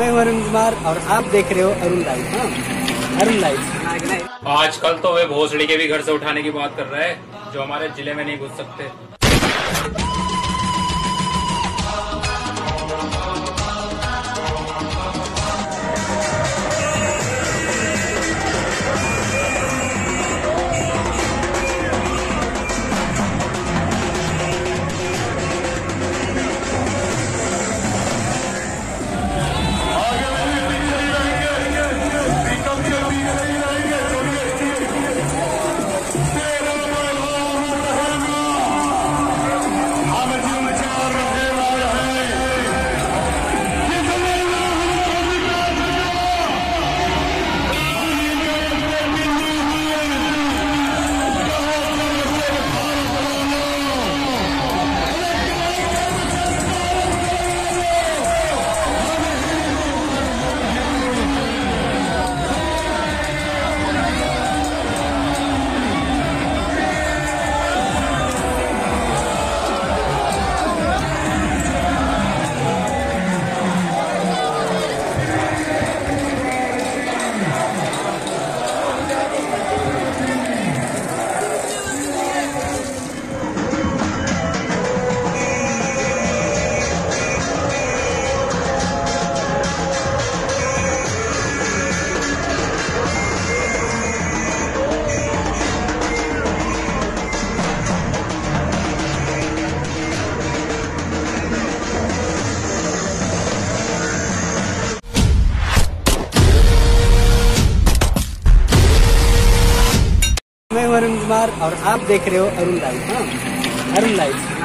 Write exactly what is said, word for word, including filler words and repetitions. मैं हूँ अरुण कुमार और आप देख रहे हो अरुण लाइव। अरुण लाइव आजकल तो वे भोसड़ी के भी घर से उठाने की बात कर रहे हैं जो हमारे जिले में नहीं घुस सकते। मैं हूँ अरुण कुमार और आप देख रहे हो अरुण लाइव। अरुण लाइव